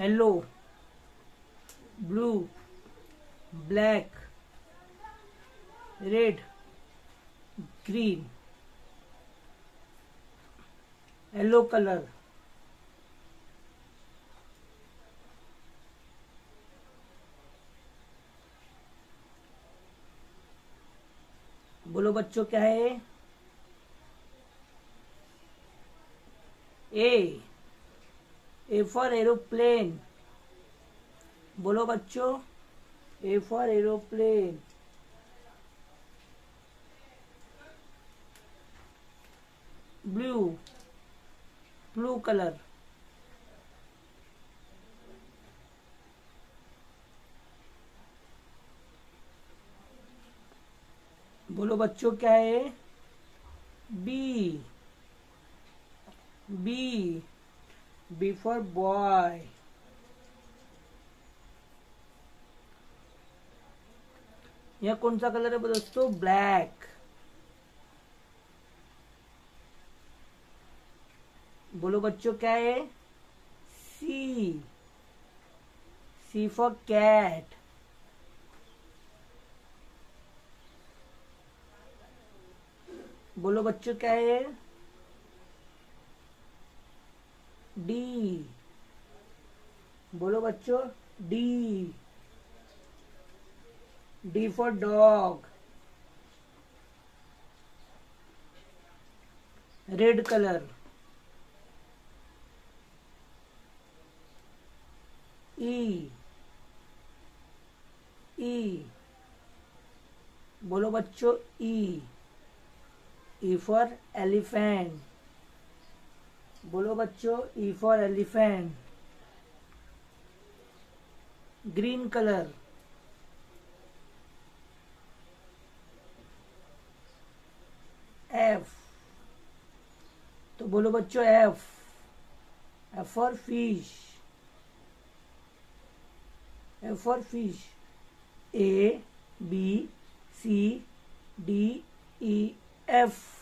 Yellow, blue, black, red, green, yellow colour, बोलो बच्चों क्या है? ए, ए फॉर एरोप्लेन, बोलो बच्चों, A for aeroplane. Blue, blue colour, बोलो बच्चों क्या है? B, B, B for boy, यह कौन सा कलर है दोस्तों? ब्लैक, बोलो बच्चों क्या है? सी, सी फॉर कैट, बोलो बच्चों क्या है? डी, बोलो बच्चों, D, D for dog, red colour. E, E, बोलो बच्चों, ई, ई फॉर एलिफेंट, बोलो बच्चों, E for elephant. Green colour, F, तो बोलो बच्चों, F, F for fish, F for fish. A, B, C, D, E, F.